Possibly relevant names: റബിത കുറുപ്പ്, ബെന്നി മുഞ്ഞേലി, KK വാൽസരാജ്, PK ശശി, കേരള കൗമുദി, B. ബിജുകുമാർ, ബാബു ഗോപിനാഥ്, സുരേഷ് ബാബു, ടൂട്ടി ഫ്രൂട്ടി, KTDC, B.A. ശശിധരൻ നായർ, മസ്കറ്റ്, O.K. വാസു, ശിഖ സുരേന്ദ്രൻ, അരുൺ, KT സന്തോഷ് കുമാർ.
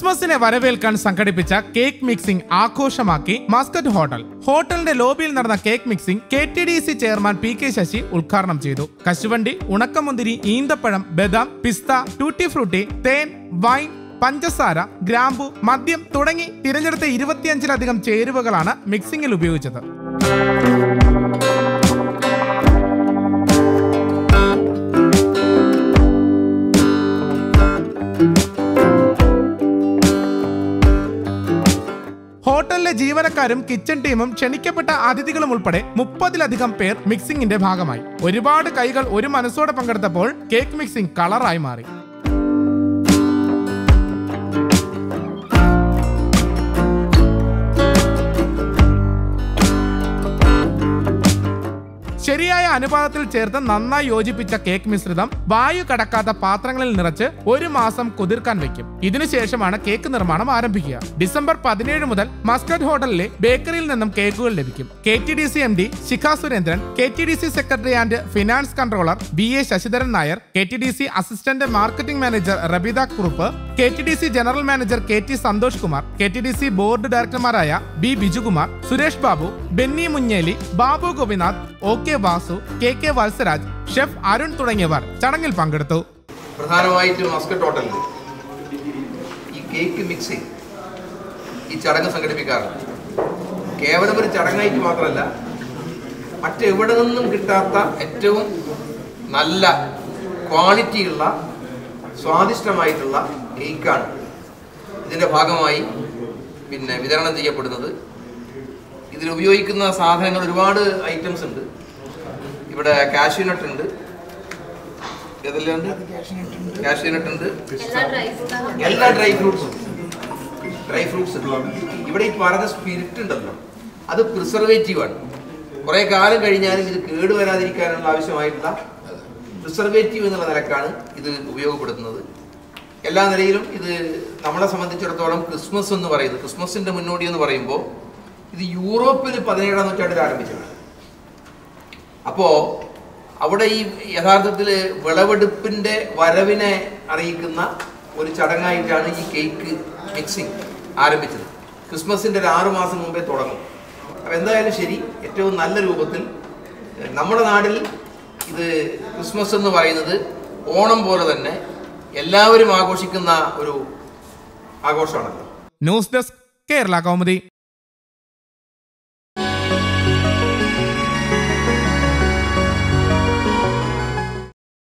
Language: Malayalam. ക്രിസ്മസിനെ വരവേൽക്കാൻ സംഘടിപ്പിച്ച കേക്ക് മിക്സിംഗ് ആഘോഷമാക്കി മസ്കറ്റ് ഹോട്ടൽ. ഹോട്ടലിന്റെ ലോബിയിൽ നടന്ന cake mixing KTDC chairman PK ശശി ഉദ്ഘാടനം ചെയ്തു. കശുവണ്ടി, ഉണക്കമുന്തിരി, ഈന്തപ്പഴം, ബദാം, പിസ്ത, ടൂട്ടി ഫ്രൂട്ടി, തേൻ, വൈൻ, പഞ്ചസാര, ഗ്രാമ്പു, മദ്യം തുടങ്ങി തിരഞ്ഞെടുത്ത 25ലധികം ചേരുവകളാണ് മിക്സിംഗിൽ ഉപയോഗിച്ചത്. ഹോട്ടലിലെ ജീവനക്കാരും കിച്ചൺ ടീമും ക്ഷണിക്കപ്പെട്ട അതിഥികളും ഉൾപ്പെടെ 30ലധികം പേർ മിക്സിംഗിന്റെ ഭാഗമായി. ഒരുപാട് കൈകൾ ഒരു മനസ്സോടെ പങ്കെടുത്തപ്പോൾ കേക്ക് മിക്സിംഗ് കളറായി മാറി. ശരിയായ അനുപാതത്തിൽ ചേർത്ത് നന്നായി യോജിപ്പിച്ച കേക്ക് മിശ്രിതം വായു കടക്കാത്ത പാത്രങ്ങളിൽ നിറച്ച് 1 മാസം കുതിർക്കാൻ വെക്കും. ഇതിനുശേഷമാണ് കേക്ക് നിർമ്മാണം ആരംഭിക്കുക. ഡിസംബർ 17 മുതൽ മസ്കറ്റ് ഹോട്ടലിലെ ബേക്കറിയിൽ നിന്നും കേക്കുകൾ ലഭിക്കും. KTDC MD ശിഖ സുരേന്ദ്രൻ, KTDC secretary and finance controller B.A. ശശിധരൻ നായർ, KTDC assistant marketing manager റബിത കുറുപ്പ്, KTDC general manager KT സന്തോഷ് കുമാർ, KTDC board ഡയറക്ടർമാരായ B. ബിജുകുമാർ, സുരേഷ് ബാബു, ബെന്നി മുഞ്ഞേലി, ബാബു ഗോപിനാഥ്, O.K. വാസു, KK വാൽസരാജ്, chef അരുൺ തുടങ്ങിയവർ ചടങ്ങിൽ പങ്കെടുത്തു. പ്രധാനമായിട്ടും മസ്കറ്റ് ഹോട്ടലിൽ ഈ കേക്ക് മിക്സിംഗ് ഈ ചടങ്ങ് സംഘടിപ്പിക്കാറുണ്ട്. കേവലം ഒരു ചടങ്ങായിട്ട് മാത്രമല്ല, മറ്റെവിടെ നിന്നും കിട്ടാത്ത ഏറ്റവും നല്ല ക്വാളിറ്റിയുള്ള സ്വാദിഷ്ടമായിട്ടുള്ള കേക്കാണ് ഇതിൻ്റെ ഭാഗമായി പിന്നെ വിതരണം ചെയ്യപ്പെടുന്നത്. ഇതിൽ ഉപയോഗിക്കുന്ന സാധനങ്ങൾ ഒരുപാട് ഐറ്റംസ് ഉണ്ട്. ഇവിടെ കാഷ്യൂനട്ട് ഉണ്ട്, ഏതെല്ലാം ഉണ്ട്? കാഷ്യൂനട്ട് ഉണ്ട്, എല്ലാ ഡ്രൈ ഫ്രൂട്ട്സ് ഇവിടെ ഈ പറഞ്ഞ സ്പിരിറ്റ് ഉണ്ടല്ലോ, അത് പ്രിസർവേറ്റീവ് ആണ്. കുറേ കാലം കഴിഞ്ഞാലും ഇത് കേടുവരാതിരിക്കാനുള്ള ആവശ്യമായിട്ടുള്ള പ്രിസർവേറ്റീവ് എന്നുള്ള നിലക്കാണ് ഇത് ഉപയോഗപ്പെടുത്തുന്നത്. എല്ലാ നിലയിലും ഇത് നമ്മളെ സംബന്ധിച്ചിടത്തോളം ക്രിസ്മസ് എന്ന് പറയുന്നത്, ക്രിസ്മസിൻ്റെ മുന്നോടി എന്ന് പറയുമ്പോൾ ഇത് യൂറോപ്പിൽ 17-ാം നൂറ്റാണ്ടിൽ ആരംഭിച്ചത്. അപ്പോൾ അവിടെ ഈ യഥാർത്ഥത്തിൽ വിളവെടുപ്പിൻ്റെ വരവിനെ അറിയിക്കുന്ന ഒരു ചടങ്ങായിട്ടാണ് ഈ കേക്ക് മിക്സിംഗ് ആരംഭിച്ചത്. ക്രിസ്മസിൻ്റെ ഒരു 6 മാസം മുമ്പേ തുടങ്ങും. അപ്പോൾ എന്തായാലും ശരി, ഏറ്റവും നല്ല രൂപത്തിൽ നമ്മുടെ നാട്ടിൽ ഇത് ക്രിസ്മസ് എന്ന് പറയുന്നത് ഓണം പോലെ തന്നെ എല്ലാവരും ആഘോഷിക്കുന്ന ഒരു ആഘോഷമാണല്ലോ. News desk കേരള കൗമുദി.